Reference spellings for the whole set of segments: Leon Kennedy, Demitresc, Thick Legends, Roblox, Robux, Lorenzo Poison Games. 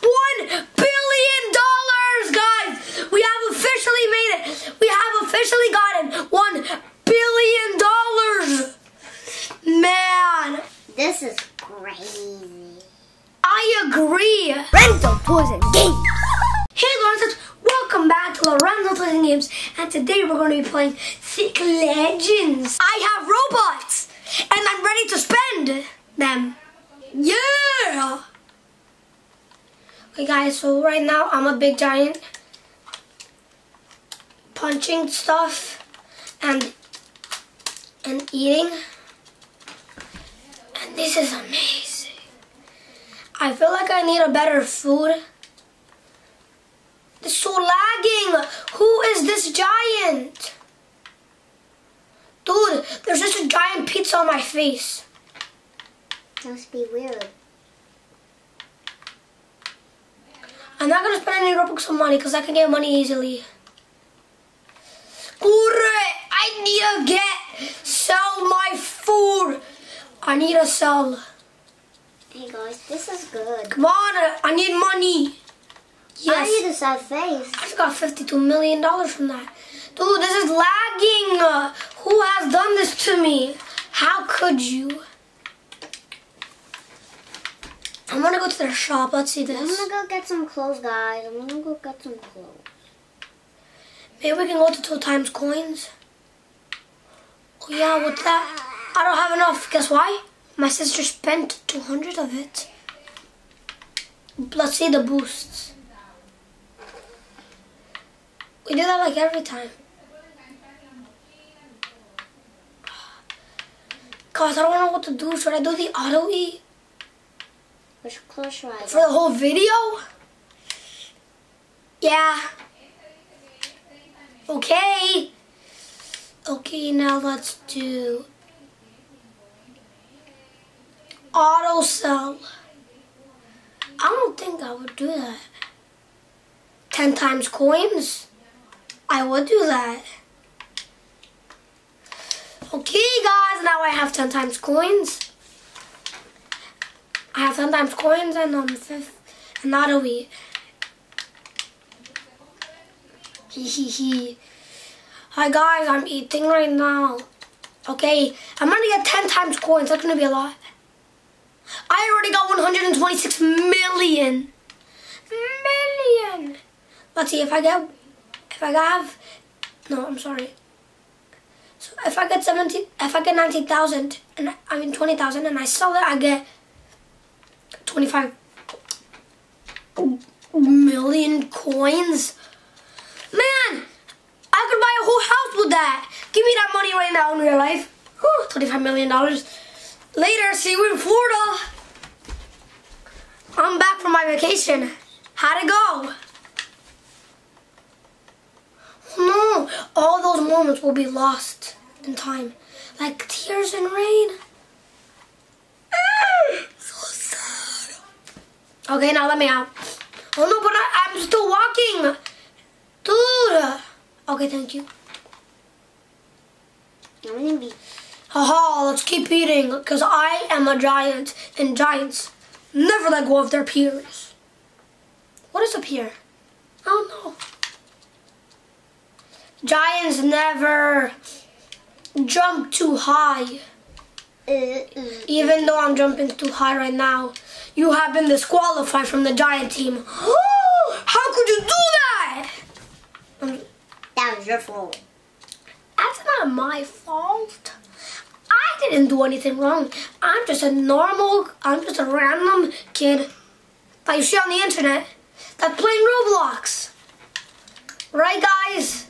$1 billion, guys! We have officially made it. We have officially gotten $1 billion. Man, this is crazy. I agree. Lorenzo Poison Games. Hey, Lorenzo. Welcome back to Lorenzo Poison Games, and today we're going to be playing Thick Legends. I have Robux, and I'm ready to spend them. Yeah! Okay, guys, so right now I'm a big giant punching stuff and eating. And this is amazing. I feel like I need a better food. It's so lagging. Who is this giant? Dude, there's just a giant pizza on my face. That must be weird. I'm not gonna spend any Robux on money because I can get money easily. I need to sell my food. I need to sell. Hey guys, this is good. Come on, I need money. Yes. I need to sell face. I just got $52 million from that. Dude, this is lagging. Who has done this to me? How could you? I'm gonna go to their shop. Let's see this. I'm gonna go get some clothes, guys. I'm gonna go get some clothes. Maybe we can go to 2x coins. Oh yeah, what's that? I don't have enough. Guess why? My sister spent 200 of it. Let's see the boosts. We do that like every time. Guys, I don't know what to do. Should I do the auto E? Close your eyes. For the whole video? Yeah. Okay. Okay, now let's do auto sell. I don't think I would do that. 10x coins? I would do that. Okay, guys, now I have 10x coins. I have 10x coins and not a wee. Hi guys, I'm eating right now. Okay, I'm gonna get 10x coins. That's gonna be a lot. I already got 126 million. Let's see if I get. So if I get 90,000 and 20,000 and I sell it, I get 25 million coins. Man, I could buy a whole house with that. Give me that money right now in real life. Whew, $25 million. Later, see you in Florida. I'm back from my vacation. How'd it go? No, all those moments will be lost in time, like tears and rain. Okay, now let me out. Oh no, but I'm still walking. Dude. Okay, thank you. Haha, let's keep eating, because I am a giant, and giants never let go of their peers. What is up here? I don't know. Giants never jump too high. Even though I'm jumping too high right now, you have been disqualified from the giant team. How could you do that? That was your fault. That's not my fault. I didn't do anything wrong. I'm just a random kid that you see on the internet that's playing Roblox. Right, guys?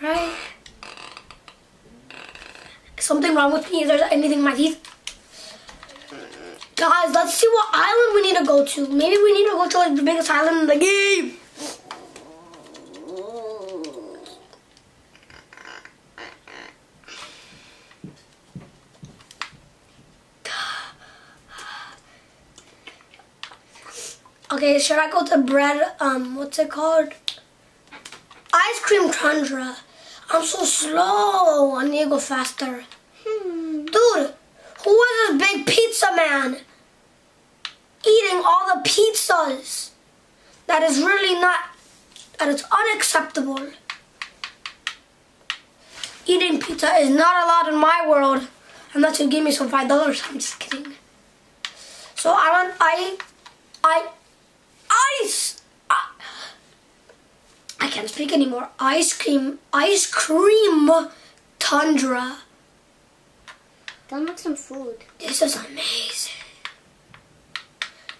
Right? Something wrong with me? Is there anything in my teeth? Guys, let's see what island we need to go to. Maybe we need to go to like the biggest island in the game. Okay, should I go to bread? What's it called? Ice cream tundra. I'm so slow. I need to go faster. Dude, who is this big pizza man eating all the pizzas? That is really not, that is unacceptable. Eating pizza is not allowed in my world unless you give me some $5. I'm just kidding. So I can't speak anymore. Ice cream tundra. Don't make some food. This is amazing.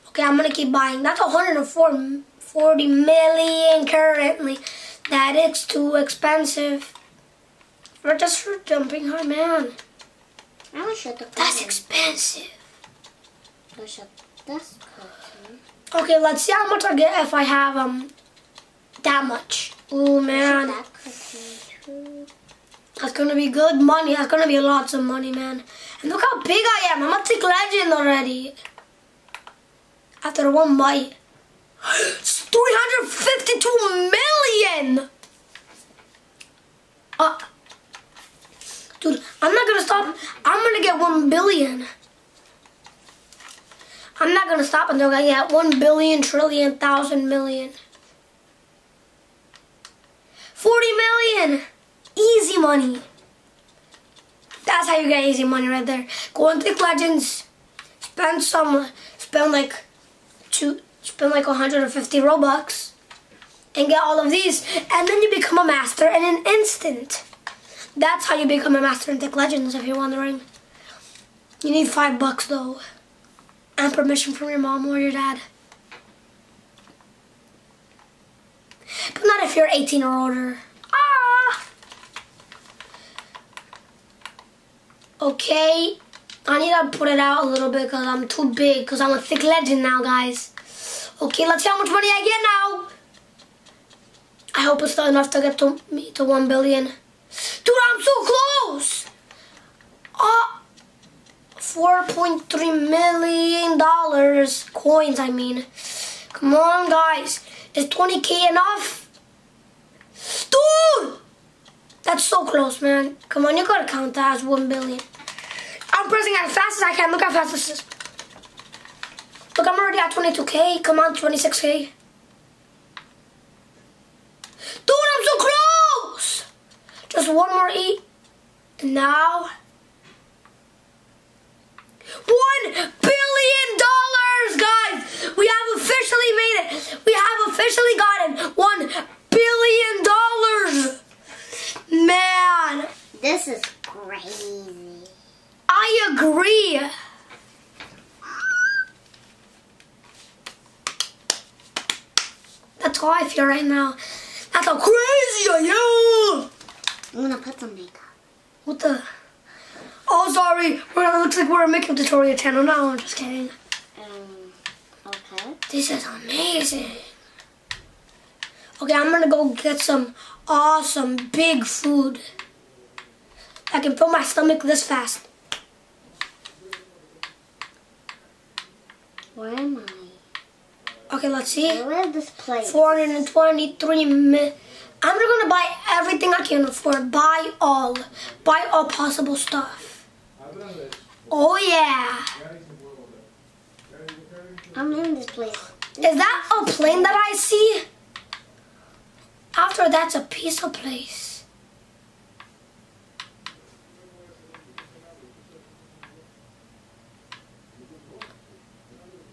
Okay, I'm gonna keep buying. That's 140 million currently. That is too expensive. We're just for jumping high, man. I will shut the curtain. That's expensive. I'll shut this curtain. Okay, let's see how much I get if I have that much. Oh man. That's gonna be good money. That's gonna be lots of money, man. And look how big I am. I'm a Thick Legend already. After one bite. It's 352 million! Dude, I'm not gonna stop. I'm gonna get 1 billion. I'm not gonna stop until I get 1 billion, trillion, thousand, million. 40 million! Easy money. That's how you get easy money right there. Go on Thick Legends. Spend like 150 Robux and get all of these, and then you become a master in an instant. That's how you become a master in Thick Legends, if you're wondering. You need $5 though, and permission from your mom or your dad. But not if you're 18 or older. Ah. Okay. I need to put it out a little bit because I'm too big, because I'm a Thick Legend now, guys. Okay, let's see how much money I get now. I hope it's not enough to get to 1 billion. Dude, I'm so close! 4.3 million dollars. Coins, I mean. Come on, guys. Is 20K enough? Dude! That's so close, man. Come on, you gotta count that as 1 billion. I'm pressing as fast as I can. Look how fast this is. Look, I'm already at 22K. Come on, 26K. Dude, I'm so close! Just one more E. And now... $1 billion, guys! We have officially made it. We have officially gotten $1 billion. Man. This is crazy. I agree. That's how I feel right now. That's how crazy I am. I'm gonna put some makeup. What the? Oh, sorry. It looks like we're a makeup tutorial channel. No, I'm just kidding. Okay. This is amazing. Okay, I'm gonna go get some awesome big food. I can fill my stomach this fast. Where am I? Okay, let's see. Where is this place? 423 million. I'm just gonna buy everything I can afford. Buy all possible stuff. Oh yeah. I'm in this place. Is that a plane that I see? After that's a pizza place.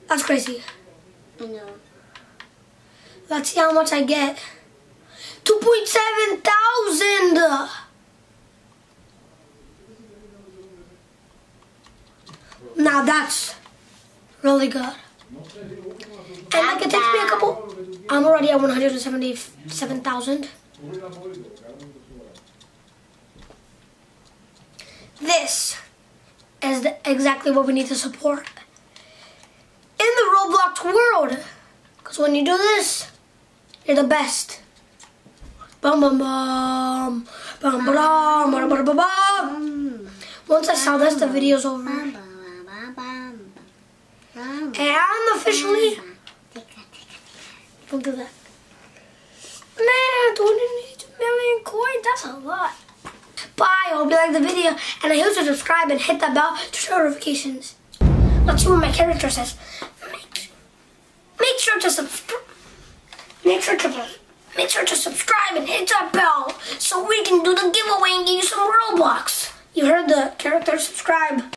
That's crazy. I know. Let's see how much I get. 2.7 thousand. Now that's really good. And like it takes me a couple. I'm already at 177,000. This is exactly what we need to support in the Roblox world, because when you do this, you're the best. Bum bum bum bum bum bum bum bum. Once I sell this, the video's over. And officially, don't do that. Man, 28 million coins, that's a lot. Bye. I hope you liked the video, and I hope you subscribe and hit that bell to show notifications. Let's see what my character says. Make sure to subscribe. Make sure to subscribe and hit that bell so we can do the giveaway and give you some Robux. You heard the character subscribe.